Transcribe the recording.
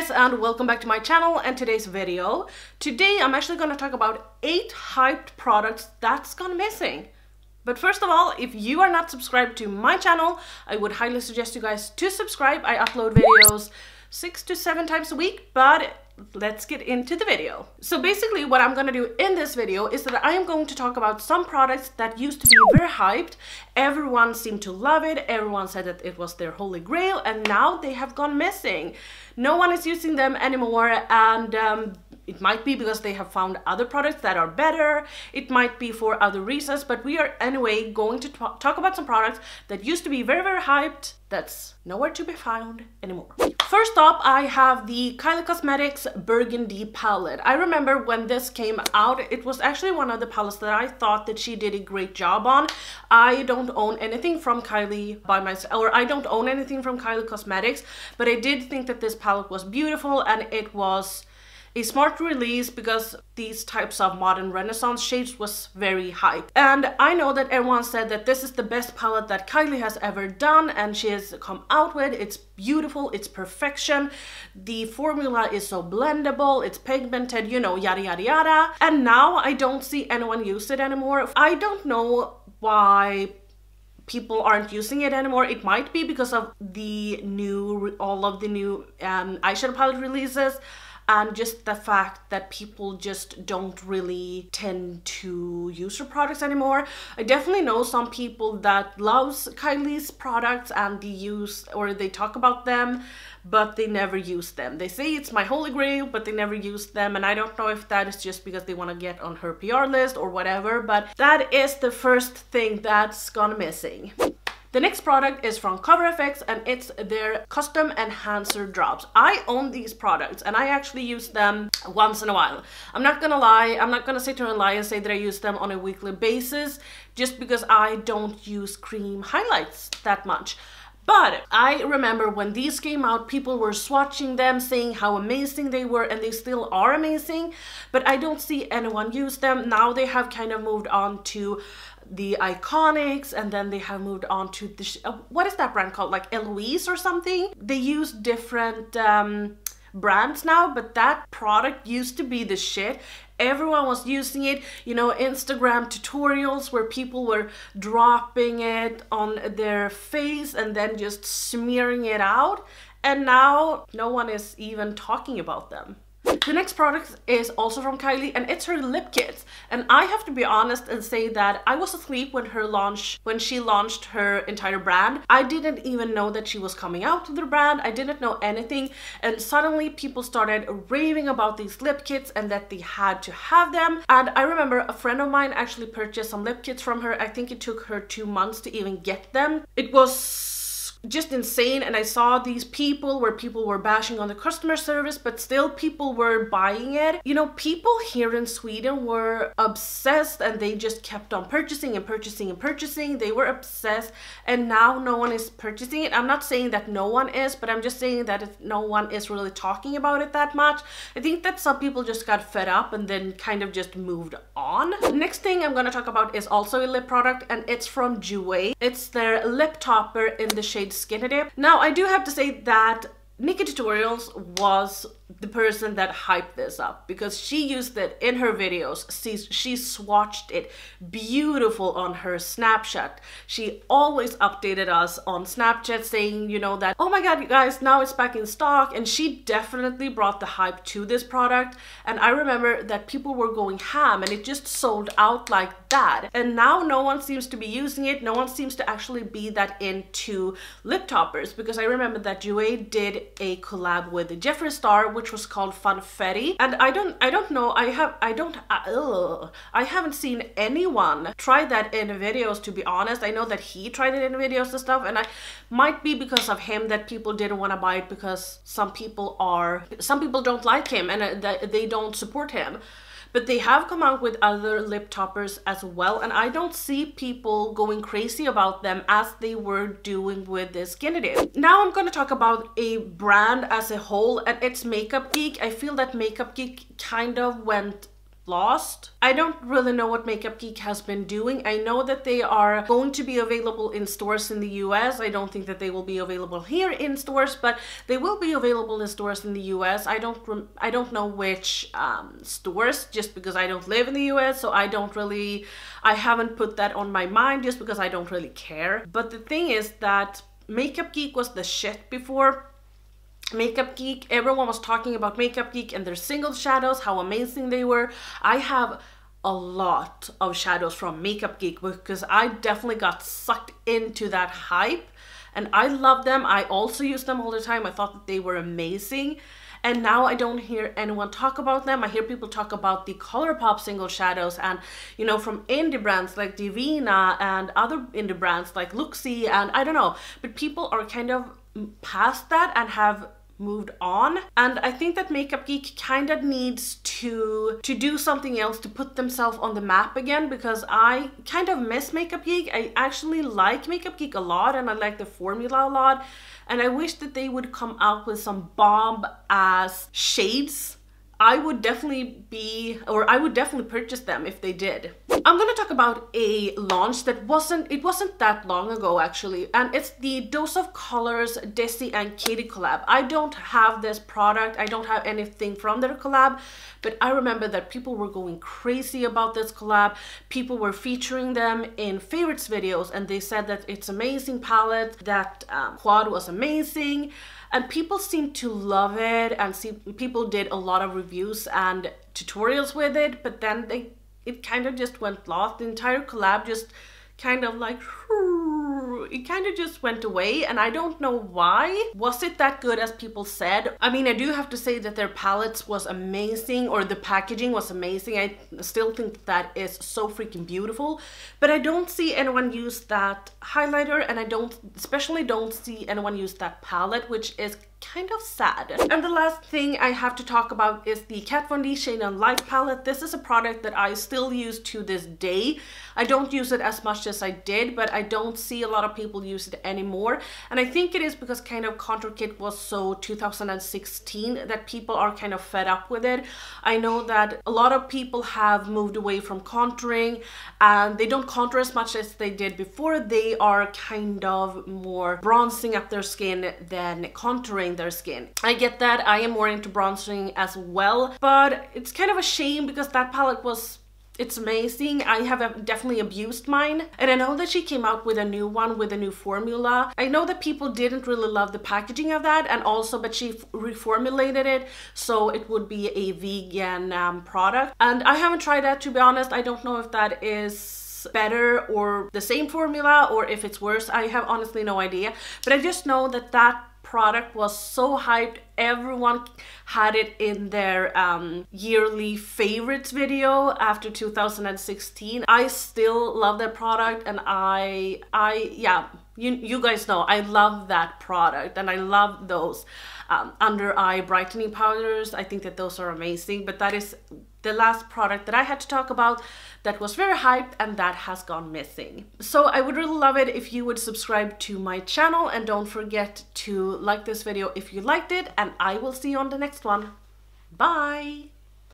guys, and welcome back to my channel and today's video. Today I'm actually going to talk about 8 hyped products that's gone missing. But first of all, if you are not subscribed to my channel, I would highly suggest you guys to subscribe. I upload videos 6 to 7 times a week, but let's get into the video. So basically what I'm going to do in this video is that I am going to talk about some products that used to be very hyped. Everyone seemed to love it. Everyone said that it was their holy grail, and now they have gone missing. No one is using them anymore, and it might be because they have found other products that are better. It might be for other reasons, but we are anyway going to talk about some products that used to be very, very hyped that's nowhere to be found anymore. First up, I have the Kylie Cosmetics Burgundy Palette. I remember when this came out, it was actually one of the palettes that I thought that she did a great job on. I don't own anything from Kylie by myself, or I don't own anything from Kylie Cosmetics, but I did think that this palette was beautiful, and it was a smart release because these types of modern renaissance shades was very hype. And I know that everyone said that this is the best palette that Kylie has ever done and she has come out with. It's beautiful, it's perfection, the formula is so blendable, it's pigmented, you know, yada yada yada. And now I don't see anyone use it anymore. I don't know why people aren't using it anymore. It might be because of the new, all of the new eyeshadow palette releases, and just the fact that people just don't really tend to use her products anymore. I definitely know some people that loves Kylie's products and they use, or they talk about them, but they never use them. They say it's my holy grail, but they never use them. And I don't know if that is just because they want to get on her PR list or whatever, but that is the first thing that's gone missing. The next product is from CoverFX, and it's their Custom Enhancer Drops. I own these products and I actually use them once in a while. I'm not gonna lie, I'm not gonna sit here and lie and say that I use them on a weekly basis just because I don't use cream highlights that much. But I remember when these came out, people were swatching them, saying how amazing they were, and they still are amazing, but I don't see anyone use them. Now they have kind of moved on to the Iconics, and then they have moved on to the, what is that brand called? Like Eloise or something? They use different brands now, but that product used to be the shit. Everyone was using it, you know, Instagram tutorials where people were dropping it on their face and then just smearing it out. And now no one is even talking about them. The next product is also from Kylie, and it's her lip kits. And I have to be honest and say that I was asleep when she launched her entire brand. I didn't even know that she was coming out with the brand. I didn't know anything, and suddenly people started raving about these lip kits and that they had to have them. And I remember a friend of mine actually purchased some lip kits from her. I think it took her 2 months to even get them. It was just insane, and I saw these people where people were bashing on the customer service, but still people were buying it. You know, people here in Sweden were obsessed, and they just kept on purchasing and purchasing and purchasing. They were obsessed, and now no one is purchasing it. I'm not saying that no one is, but I'm just saying that no one is really talking about it that much. I think that some people just got fed up and then kind of just moved on. Next thing I'm gonna talk about is also a lip product, and it's from Jouer. It's their lip topper in the shade Skinny Dip. Now I do have to say that Nikki Tutorials was the person that hyped this up because she used it in her videos. She swatched it beautiful on her Snapchat. She always updated us on Snapchat saying, you know, that, oh my god, you guys, now it's back in stock. And she definitely brought the hype to this product. And I remember that people were going ham and it just sold out like that. And now no one seems to be using it. No one seems to actually be that into lip toppers, because I remember that Jouer did a collab with Jeffree Star, which was called Funfetti, and I haven't seen anyone try that in videos, to be honest. I know that he tried it in videos and stuff, and I might be because of him that people didn't want to buy it, because some people don't like him and they don't support him. But they have come out with other lip toppers as well, and I don't see people going crazy about them as they were doing with this Skinny Dip. Now I'm going to talk about a brand as a whole, and it's Makeup Geek. I feel that Makeup Geek kind of went lost. I don't really know what Makeup Geek has been doing. I know that they are going to be available in stores in the US. I don't think that they will be available here in stores, but they will be available in stores in the US. I don't know which stores, just because I don't live in the US, so I haven't put that on my mind just because I don't really care. But the thing is that Makeup Geek was the shit before. Makeup Geek, everyone was talking about Makeup Geek and their single shadows, how amazing they were. I have a lot of shadows from Makeup Geek because I definitely got sucked into that hype and I love them. I also use them all the time. I thought that they were amazing. And now I don't hear anyone talk about them. I hear people talk about the ColourPop single shadows and, you know, from indie brands like Divina and other indie brands like Luxie, and I don't know. But people are kind of past that and have moved on. And I think that Makeup Geek kind of needs to do something else to put themselves on the map again, because I kind of miss Makeup Geek. I actually like Makeup Geek a lot and I like the formula a lot. And I wish that they would come out with some bomb ass shades. I would definitely purchase them if they did. I'm gonna talk about a launch that wasn't that long ago actually, and it's the Dose of Colors Desi and Katie collab. I don't have this product, I don't have anything from their collab, but I remember that people were going crazy about this collab. People were featuring them in favorites videos and they said that it's amazing palette, that quad was amazing. And people seemed to love it, and people did a lot of reviews and tutorials with it, but then it kind of just went lost. The entire collab just kind of like, it kind of just went away, and I don't know why. Was it that good as people said? I mean, I do have to say that their palettes was amazing, or the packaging was amazing. I still think that is so freaking beautiful, but I don't see anyone use that highlighter, and I especially don't see anyone use that palette, which is kind of sad. And the last thing I have to talk about is the Kat Von D Shade and Light Palette. This is a product that I still use to this day. I don't use it as much as I did, but I don't see a lot of people use it anymore. And I think it is because kind of Contour Kit was so 2016 that people are kind of fed up with it. I know that a lot of people have moved away from contouring and they don't contour as much as they did before. They are kind of more bronzing up their skin than contouring their skin. I get that. I am more into bronzing as well, but it's kind of a shame because that palette was, it's amazing. I have definitely abused mine, and I know that she came out with a new one with a new formula. I know that people didn't really love the packaging of that, and also, but she reformulated it so it would be a vegan product, and I haven't tried that, to be honest. I don't know if that is better or the same formula or if it's worse. I have honestly no idea, but I just know that that product was so hyped. Everyone had it in their yearly favorites video after 2016. I still love that product, and yeah, you guys know I love that product, and I love those under eye brightening powders. I think that those are amazing, but that is the last product that I had to talk about that was very hyped and that has gone missing. So I would really love it if you would subscribe to my channel, and don't forget to like this video if you liked it, and I will see you on the next one. Bye!